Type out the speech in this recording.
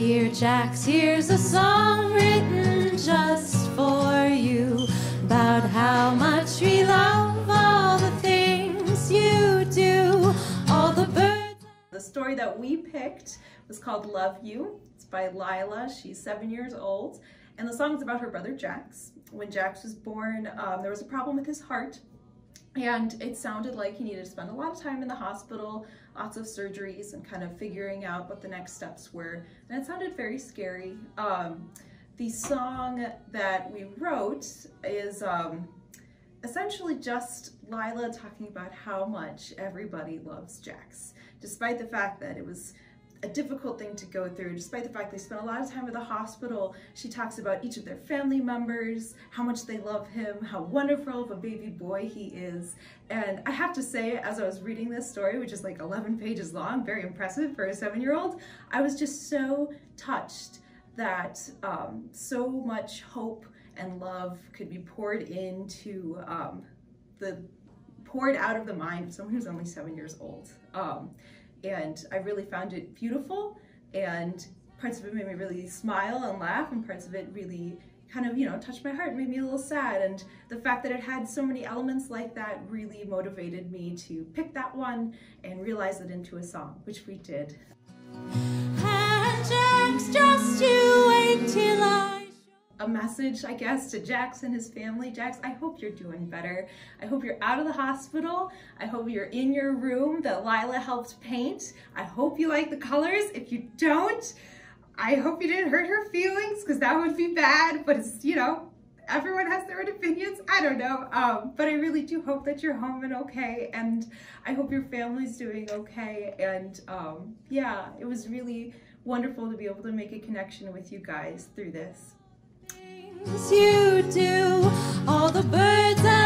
Dear Jax, here's a song written just for you about how much we love all the things you do, all the birds. The story that we picked was called Love You. It's by Lila. She's 7 years old. And the song's about her brother Jax. When Jax was born, there was a problem with his heart. And it sounded like he needed to spend a lot of time in the hospital, lots of surgeries, and kind of figuring out what the next steps were. And it sounded very scary. The song that we wrote is essentially just Lila talking about how much everybody loves Jax, despite the fact that it was a difficult thing to go through, despite the fact they spent a lot of time at the hospital. She talks about each of their family members, how much they love him, how wonderful of a baby boy he is. And I have to say, as I was reading this story, which is like 11 pages long, very impressive for a 7-year-old, I was just so touched that so much hope and love could be poured into poured out of the mind of someone who's only 7 years old. And I really found it beautiful, and parts of it made me really smile and laugh, and parts of it really kind of, you know, touched my heart and made me a little sad. And the fact that it had so many elements like that really motivated me to pick that one and realize it into a song, which we did. And Jax, just you wait till a message, I guess, to Jax and his family. Jax, I hope you're doing better. I hope you're out of the hospital. I hope you're in your room that Lila helped paint. I hope you like the colors. If you don't, I hope you didn't hurt her feelings, because that would be bad, but it's, you know, everyone has their own opinions. I don't know, but I really do hope that you're home and okay, and I hope your family's doing okay. And yeah, it was really wonderful to be able to make a connection with you guys through this. You do all the birds.